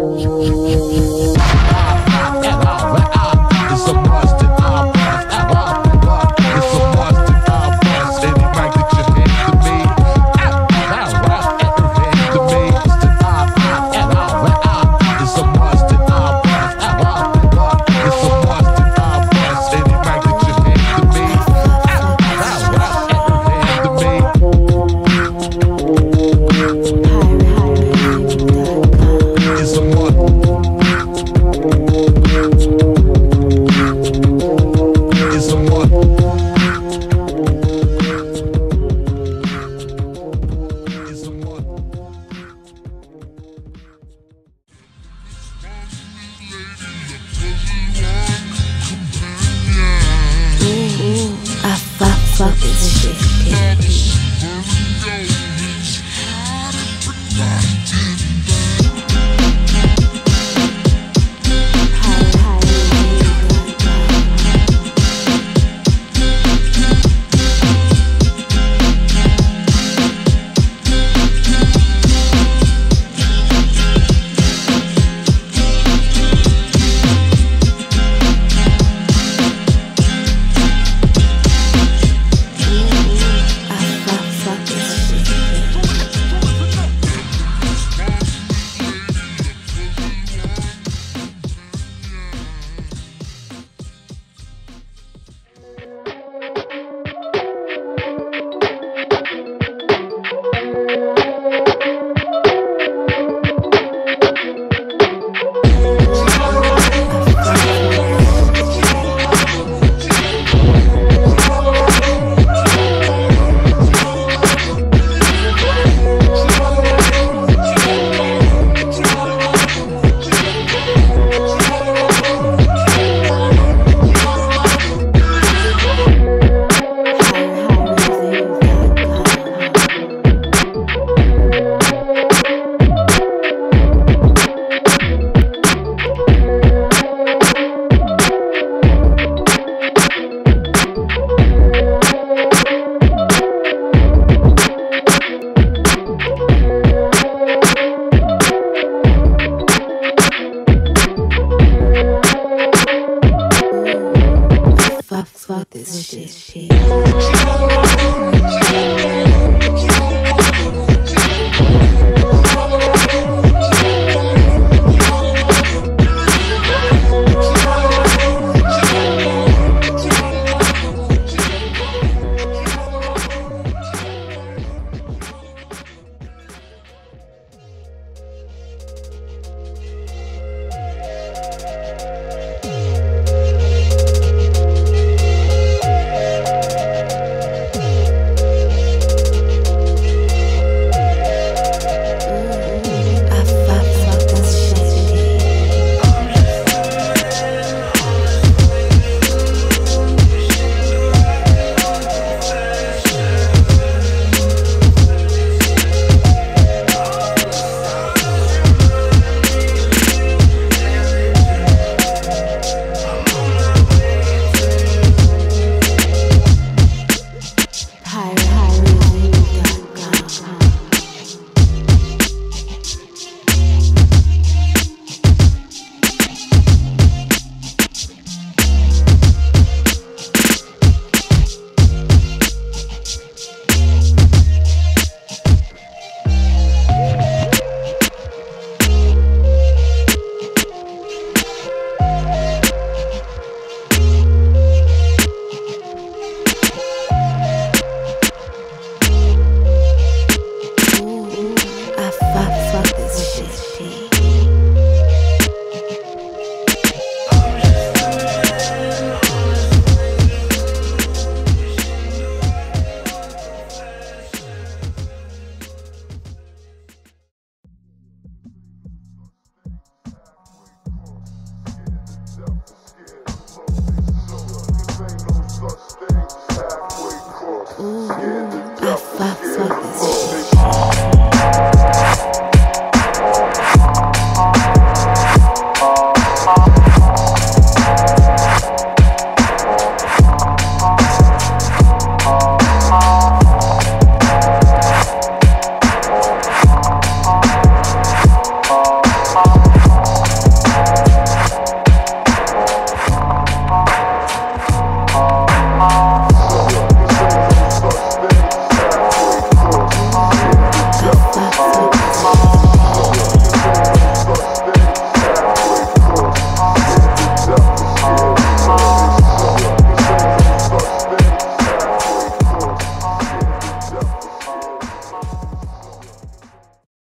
Fuck this shit.